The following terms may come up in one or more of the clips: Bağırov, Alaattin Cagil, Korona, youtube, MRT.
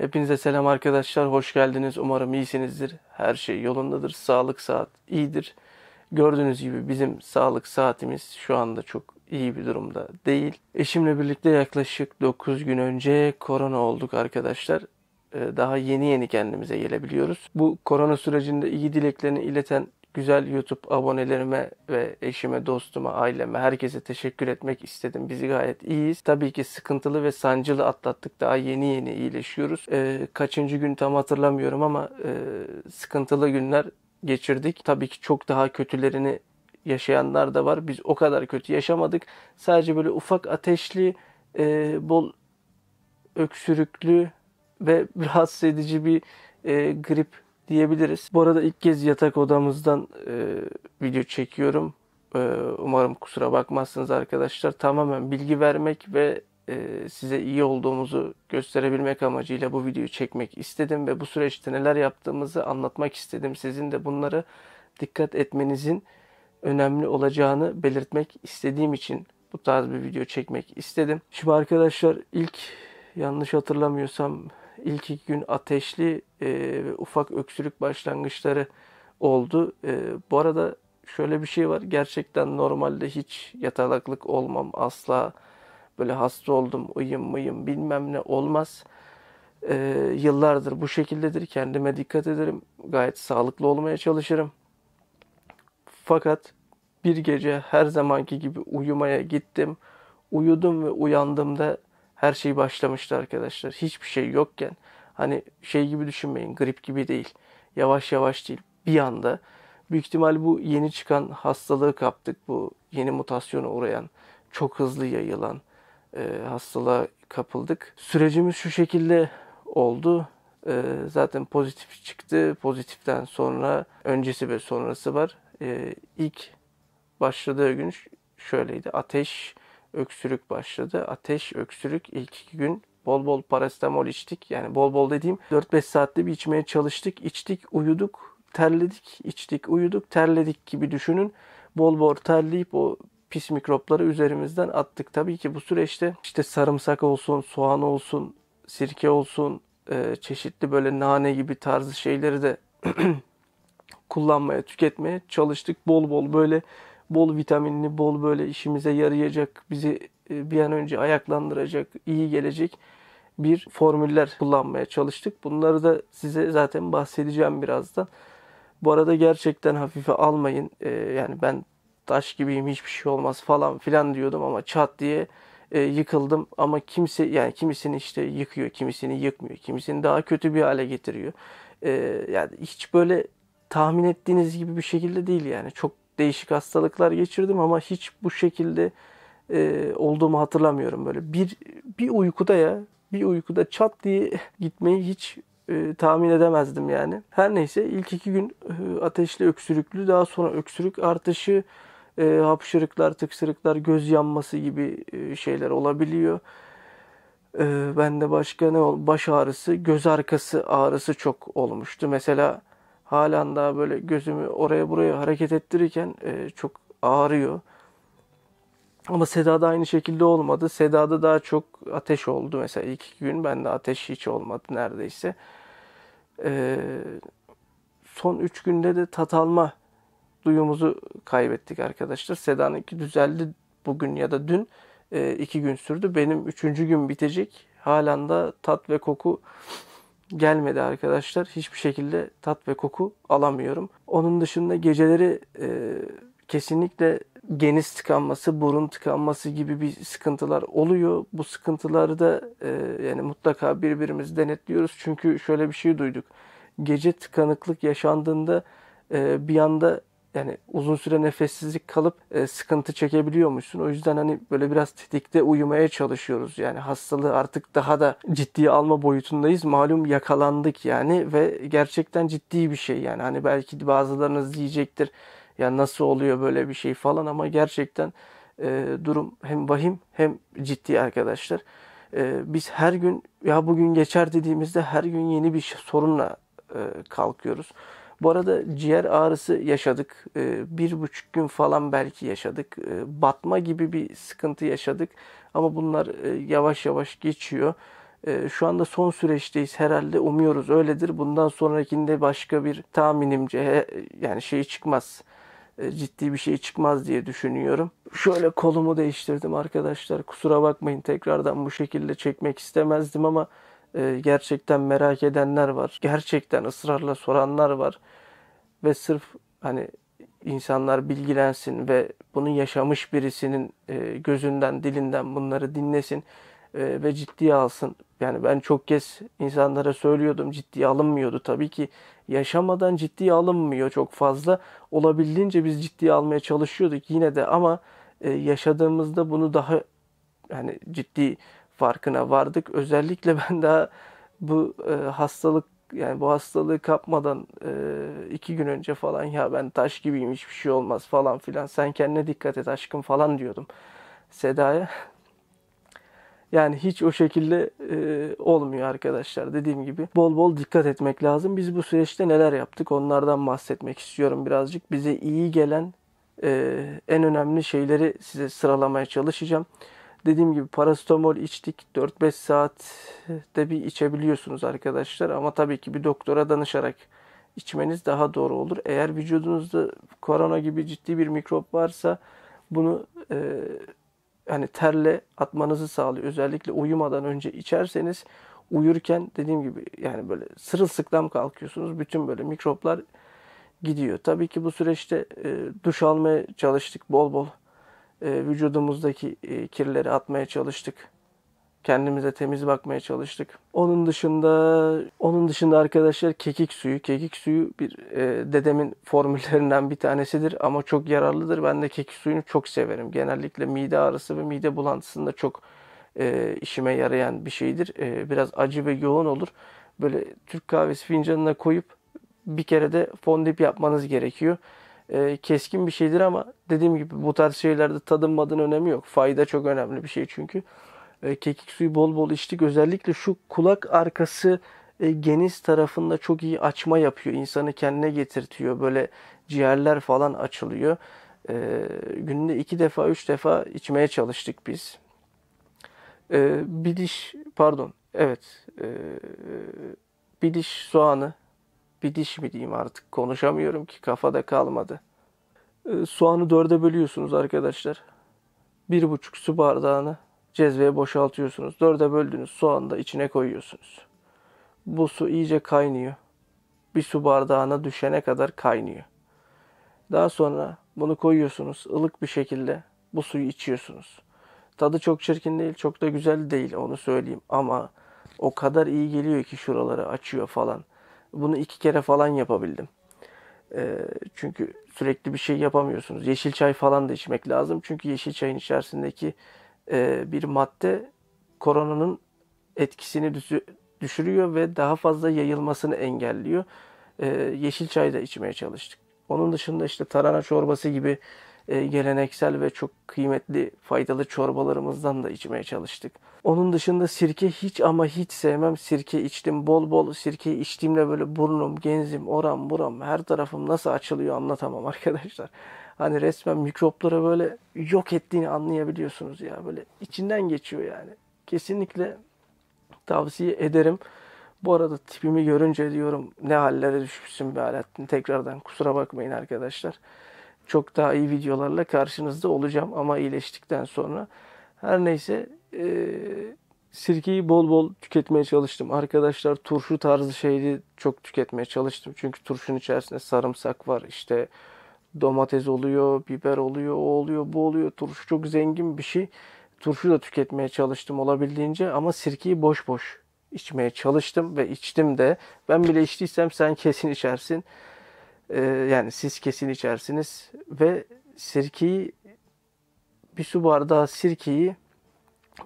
Hepinize selam arkadaşlar, hoş geldiniz. Umarım iyisinizdir. Her şey yolundadır. Sağlık saat iyidir. Gördüğünüz gibi bizim sağlık saatimiz şu anda çok iyi bir durumda değil. Eşimle birlikte yaklaşık 9 gün önce korona olduk arkadaşlar. Daha yeni kendimize gelebiliyoruz. Bu korona sürecinde iyi dileklerini ileten güzel YouTube abonelerime ve eşime, dostuma, aileme, herkese teşekkür etmek istedim. Bizi gayet iyiyiz. Tabii ki sıkıntılı ve sancılı atlattık. Daha yeni iyileşiyoruz. Kaçıncı gün tam hatırlamıyorum ama sıkıntılı günler geçirdik. Tabii ki çok daha kötülerini yaşayanlar da var. Biz o kadar kötü yaşamadık. Sadece böyle ufak ateşli, bol öksürüklü ve rahatsız edici bir grip diyebiliriz. Bu arada ilk kez yatak odamızdan video çekiyorum. Umarım kusura bakmazsınız arkadaşlar. Tamamen bilgi vermek ve size iyi olduğumuzu gösterebilmek amacıyla bu videoyu çekmek istedim ve bu süreçte neler yaptığımızı anlatmak istedim. Sizin de bunlara dikkat etmenizin önemli olacağını belirtmek istediğim için bu tarz bir video çekmek istedim. Şimdi arkadaşlar yanlış hatırlamıyorsam İlk iki gün ateşli ve ufak öksürük başlangıçları oldu. Bu arada şöyle bir şey var. Gerçekten normalde hiç yatalaklık olmam. Asla böyle hasta oldum, uyum bilmem ne olmaz. Yıllardır bu şekildedir. Kendime dikkat ederim. Gayet sağlıklı olmaya çalışırım. Fakat bir gece her zamanki gibi uyumaya gittim. Uyudum ve uyandığımda her şey başlamıştı arkadaşlar. Hiçbir şey yokken, hani şey gibi düşünmeyin, grip gibi değil. Yavaş yavaş değil, bir anda. Büyük ihtimal bu yeni çıkan hastalığı kaptık. Bu yeni mutasyona uğrayan, çok hızlı yayılan hastalığa kapıldık. Sürecimiz şu şekilde oldu. Zaten pozitif çıktı. Pozitiften sonra öncesi ve sonrası var. İlk başladığı gün şöyleydi. Ateş, öksürük başladı. Ateş, öksürük ilk iki gün bol parasetamol içtik. Yani bol dediğim 4-5 saatte bir içmeye çalıştık. İçtik, uyuduk, terledik. İçtik, uyuduk, terledik gibi düşünün. Bol terleyip o pis mikropları üzerimizden attık. Tabii ki bu süreçte işte sarımsak olsun, soğan olsun, sirke olsun, çeşitli böyle nane gibi tarzı şeyleri de kullanmaya, tüketmeye çalıştık. Bol böyle vitaminli, böyle işimize yarayacak, bizi bir an önce ayaklandıracak, iyi gelecek bir formüller kullanmaya çalıştık. Bunları da size zaten bahsedeceğim birazdan. Bu arada gerçekten hafife almayın. Yani ben taş gibiyim, hiçbir şey olmaz falan filan diyordum ama çat diye yıkıldım. Ama kimse, yani kimisini işte yıkıyor, kimisini yıkmıyor, kimisini daha kötü bir hale getiriyor. Yani hiç böyle tahmin ettiğiniz gibi bir şekilde değil yani. Çok değişik hastalıklar geçirdim ama hiç bu şekilde olduğumu hatırlamıyorum. Böyle bir uykuda çat diye gitmeyi hiç tahmin edemezdim yani. Her neyse, ilk iki gün ateşli, öksürüklü, daha sonra öksürük artışı, hapşırıklar, tıksırıklar, göz yanması gibi şeyler olabiliyor. Ben de başka baş ağrısı, göz arkası ağrısı çok olmuştu. Mesela halen daha böyle gözümü oraya buraya hareket ettirirken çok ağrıyor. Ama Seda'da aynı şekilde olmadı. Seda'da daha çok ateş oldu. Mesela ilk iki gün bende ateş hiç olmadı neredeyse. Son 3 günde de tat alma duyumuzu kaybettik arkadaşlar. Seda'nınki düzeldi bugün ya da dün. 2 gün sürdü. Benim 3. gün bitecek. Halen daha tat ve koku gelmedi arkadaşlar. Hiçbir şekilde tat ve koku alamıyorum. Onun dışında geceleri kesinlikle geniz tıkanması, burun tıkanması gibi bir sıkıntılar oluyor. Bu sıkıntıları da yani mutlaka birbirimizi denetliyoruz. Çünkü şöyle bir şey duyduk. Gece tıkanıklık yaşandığında bir anda, yani uzun süre nefessizlik kalıp sıkıntı çekebiliyormuşsun. O yüzden hani böyle biraz tetikte uyumaya çalışıyoruz. Yani hastalığı artık daha da ciddiye alma boyutundayız. Malum yakalandık yani ve gerçekten ciddi bir şey yani. Hani belki bazılarınız diyecektir ya nasıl oluyor böyle bir şey falan ama gerçekten durum hem vahim hem ciddi arkadaşlar. Biz her gün ya bugün geçer dediğimizde her gün yeni bir sorunla kalkıyoruz. Bu arada ciğer ağrısı yaşadık. 1,5 gün falan belki yaşadık. Batma gibi bir sıkıntı yaşadık. Ama bunlar yavaş geçiyor. Şu anda son süreçteyiz herhalde, umuyoruz öyledir. Bundan sonrakinde başka bir tahminimce yani şey çıkmaz, ciddi bir şey çıkmaz diye düşünüyorum. Şöyle kolumu değiştirdim arkadaşlar, kusura bakmayın, tekrardan bu şekilde çekmek istemezdim ama gerçekten merak edenler var, gerçekten ısrarla soranlar var ve sırf hani insanlar bilgilensin ve bunu yaşamış birisinin gözünden, dilinden bunları dinlesin ve ciddiye alsın. Yani ben çok kez insanlara söylüyordum, ciddiye alınmıyordu. Tabii ki yaşamadan ciddiye alınmıyor çok fazla. Olabildiğince biz ciddiye almaya çalışıyorduk yine de ama yaşadığımızda bunu daha yani ciddi farkına vardık. Özellikle ben daha bu hastalık, yani bu hastalığı kapmadan 2 gün önce falan ya ben taş gibiyim, hiçbir şey olmaz falan filan, sen kendine dikkat et aşkım falan diyordum Seda'ya. Yani hiç o şekilde olmuyor arkadaşlar, dediğim gibi. Bol bol dikkat etmek lazım. Biz bu süreçte neler yaptık onlardan bahsetmek istiyorum birazcık. Bize iyi gelen en önemli şeyleri size sıralamaya çalışacağım. Dediğim gibi parasetamol içtik. 4-5 saatte bir içebiliyorsunuz arkadaşlar. Ama tabii ki bir doktora danışarak içmeniz daha doğru olur. Eğer vücudunuzda korona gibi ciddi bir mikrop varsa bunu... Yani terle atmanızı sağlıyor. Özellikle uyumadan önce içerseniz, uyurken dediğim gibi yani böyle sırılsıklam kalkıyorsunuz. Bütün böyle mikroplar gidiyor. Tabii ki bu süreçte duş almaya çalıştık. Bol bol vücudumuzdaki kirleri atmaya çalıştık. Kendimize temiz bakmaya çalıştık. Onun dışında arkadaşlar kekik suyu bir dedemin formüllerinden bir tanesidir ama çok yararlıdır. Ben de kekik suyunu çok severim. Genellikle mide ağrısı ve mide bulantısında çok işime yarayan bir şeydir. Biraz acı ve yoğun olur. Böyle Türk kahvesi fincanına koyup bir kere de fondip yapmanız gerekiyor. Keskin bir şeydir ama dediğim gibi bu tarz şeylerde tadınmadığın önemi yok. Fayda çok önemli bir şey çünkü. Kekik suyu bol bol içtik. Özellikle şu kulak arkası geniz tarafında çok iyi açma yapıyor. İnsanı kendine getirtiyor. Böyle ciğerler falan açılıyor. Günde 2 defa 3 defa içmeye çalıştık biz. Bir diş soğanı. Bir diş mi diyeyim artık, konuşamıyorum ki, kafada kalmadı. Soğanı 4'e bölüyorsunuz arkadaşlar. 1,5 su bardağını cezveye boşaltıyorsunuz. 4'e böldüğünüz soğanı da içine koyuyorsunuz. Bu su iyice kaynıyor. Bir su bardağına düşene kadar kaynıyor. Daha sonra bunu koyuyorsunuz. Ilık bir şekilde bu suyu içiyorsunuz. Tadı çok çirkin değil, çok da güzel değil, onu söyleyeyim. Ama o kadar iyi geliyor ki, şuraları açıyor falan. Bunu 2 kere falan yapabildim. Çünkü sürekli bir şey yapamıyorsunuz. Yeşil çay falan da içmek lazım. Çünkü yeşil çayın içerisindeki bir madde koronanın etkisini düşürüyor ve daha fazla yayılmasını engelliyor. Yeşil çay da içmeye çalıştık. Onun dışında işte tarhana çorbası gibi geleneksel ve çok kıymetli, faydalı çorbalarımızdan da içmeye çalıştık. Onun dışında sirke hiç ama hiç sevmem. Sirke içtim, bol bol sirke içtiğimde böyle burnum, genzim, oram, buram, her tarafım nasıl açılıyor anlatamam arkadaşlar. Hani resmen mikropları böyle yok ettiğini anlayabiliyorsunuz ya. Böyle içinden geçiyor yani. Kesinlikle tavsiye ederim. Bu arada tipimi görünce diyorum ne hallere düşmüşsün be Alaattin. Tekrardan kusura bakmayın arkadaşlar. Çok daha iyi videolarla karşınızda olacağım ama iyileştikten sonra. Her neyse sirkeyi bol bol tüketmeye çalıştım. Arkadaşlar turşu tarzı şeyleri çok tüketmeye çalıştım. Çünkü turşunun içerisinde sarımsak var, işte domates oluyor, biber oluyor, o oluyor, bu oluyor. Turşu çok zengin bir şey. Turşu da tüketmeye çalıştım olabildiğince ama sirkeyi boş boş içmeye çalıştım ve içtim de. Ben bile içtiysem sen kesin içersin. Yani siz kesin içersiniz. Ve sirkeyi, bir su bardağı sirkeyi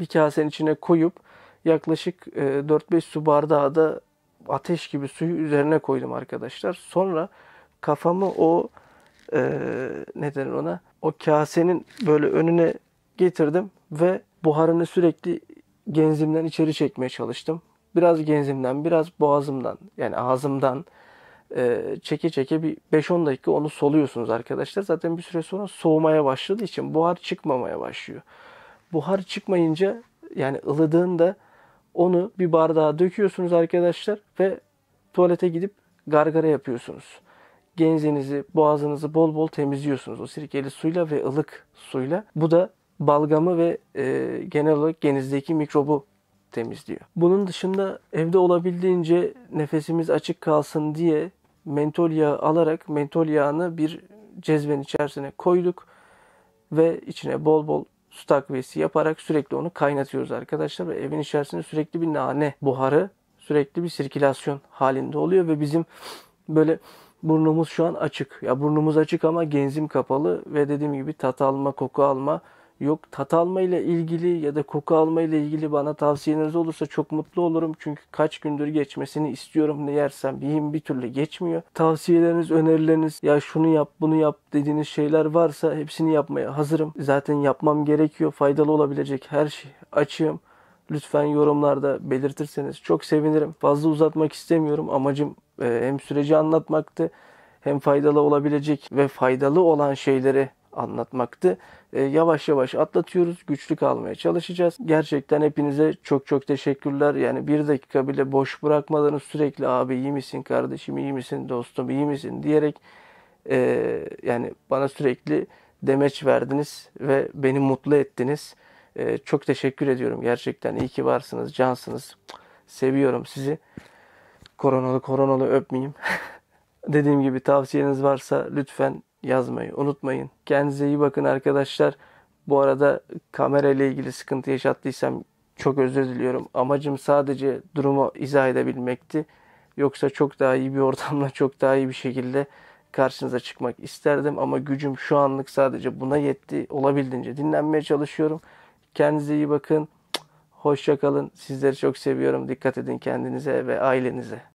bir kasenin içine koyup yaklaşık 4-5 su bardağı da ateş gibi suyu üzerine koydum arkadaşlar. Sonra kafamı o o kasenin böyle önüne getirdim ve buharını sürekli genzimden içeri çekmeye çalıştım. Biraz genzimden, biraz boğazımdan, yani ağzımdan çeke bir 5-10 dakika onu soluyorsunuz arkadaşlar. Zaten bir süre sonra soğumaya başladığı için buhar çıkmamaya başlıyor. Buhar çıkmayınca yani ılıdığında Onu bir bardağa döküyorsunuz arkadaşlar ve tuvalete gidip gargara yapıyorsunuz. Genzinizi, boğazınızı bol bol temizliyorsunuz o sirkeli suyla ve ılık suyla. Bu da balgamı ve genel olarak genizdeki mikrobu temizliyor. Bunun dışında evde olabildiğince nefesimiz açık kalsın diye mentol yağı alarak mentol yağını bir cezven içerisine koyduk ve içine bol bol su takviyesi yaparak sürekli onu kaynatıyoruz arkadaşlar. Ve evin içerisinde sürekli bir nane buharı, sürekli bir sirkülasyon halinde oluyor ve bizim böyle burnumuz şu an açık. Ya burnumuz açık ama genzim kapalı ve dediğim gibi tat alma, koku alma yok. Tat alma ile ilgili ya da koku alma ile ilgili bana tavsiyeleriniz olursa çok mutlu olurum. Çünkü kaç gündür geçmesini istiyorum. Ne yersem yiyeyim bir türlü geçmiyor. Tavsiyeleriniz, önerileriniz, ya şunu yap, bunu yap dediğiniz şeyler varsa hepsini yapmaya hazırım. Zaten yapmam gerekiyor. Faydalı olabilecek her şey açığım. Lütfen yorumlarda belirtirseniz çok sevinirim. Fazla uzatmak istemiyorum. Amacım hem süreci anlatmaktı, hem faydalı olabilecek ve faydalı olan şeyleri anlatmaktı. Yavaş yavaş atlatıyoruz. Güçlü kalmaya çalışacağız. Gerçekten hepinize çok çok teşekkürler. Yani bir dakika bile boş bırakmadınız. Sürekli abi iyi misin, kardeşim iyi misin, dostum iyi misin diyerek yani bana sürekli demeç verdiniz ve beni mutlu ettiniz. Çok teşekkür ediyorum. Gerçekten iyi ki varsınız, cansınız. Seviyorum sizi. Koronalı öpmeyeyim. Dediğim gibi tavsiyeniz varsa lütfen yazmayı unutmayın. Kendinize iyi bakın arkadaşlar. Bu arada kamerayla ilgili sıkıntı yaşattıysam çok özür diliyorum. Amacım sadece durumu izah edebilmekti. Yoksa çok daha iyi bir ortamla, çok daha iyi bir şekilde karşınıza çıkmak isterdim. Ama gücüm şu anlık sadece buna yetti. Olabildiğince dinlenmeye çalışıyorum. Kendinize iyi bakın. Hoşça kalın. Sizleri çok seviyorum. Dikkat edin kendinize ve ailenize.